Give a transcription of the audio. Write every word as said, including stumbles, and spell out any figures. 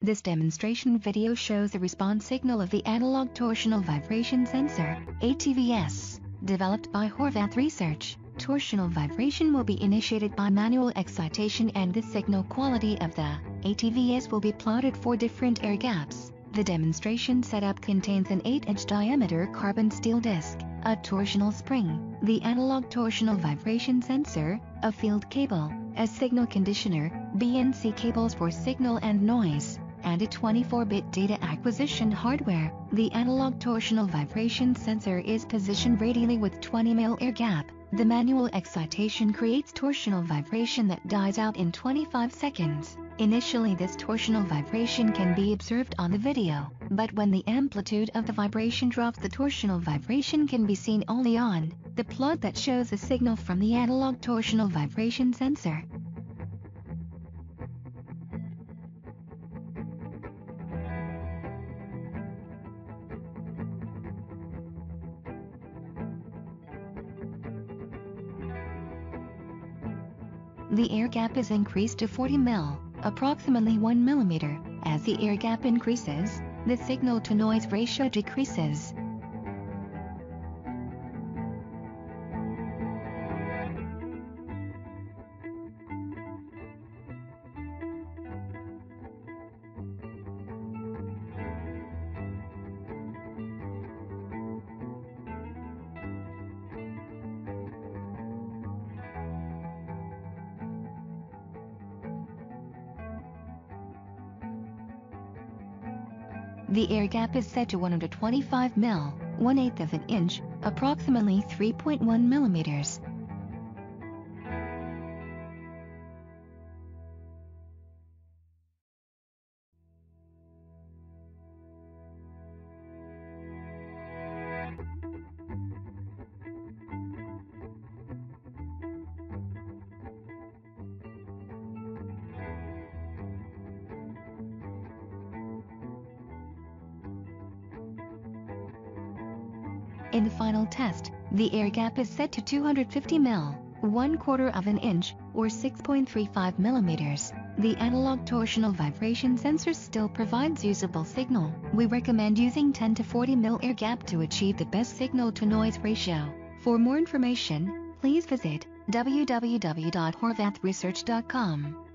This demonstration video shows the response signal of the analog torsional vibration sensor, A T V S, developed by Horvath Research. Torsional vibration will be initiated by manual excitation, and the signal quality of the A T V S will be plotted for different air gaps. The demonstration setup contains an eight inch diameter carbon steel disc, a torsional spring, the analog torsional vibration sensor, a field cable, a signal conditioner, B N C cables for signal and noise, and a twenty-four bit data acquisition hardware. The analog torsional vibration sensor is positioned radially with twenty millimeter air gap. The manual excitation creates torsional vibration that dies out in twenty-five seconds. Initially, this torsional vibration can be observed on the video, but when the amplitude of the vibration drops, the torsional vibration can be seen only on the plot that shows the signal from the analog torsional vibration sensor. The air gap is increased to forty millimeters, approximately one millimeter. As the air gap increases, the signal-to-noise ratio decreases. The air gap is set to one hundred twenty-five millimeters, one eighth of an inch, approximately three point one millimeters. In the final test, the air gap is set to two hundred fifty millimeters, one quarter of an inch, or six point three five millimeters. The analog torsional vibration sensor still provides usable signal. We recommend using ten to forty millimeters air gap to achieve the best signal-to-noise ratio. For more information, please visit w w w dot horvath research dot com.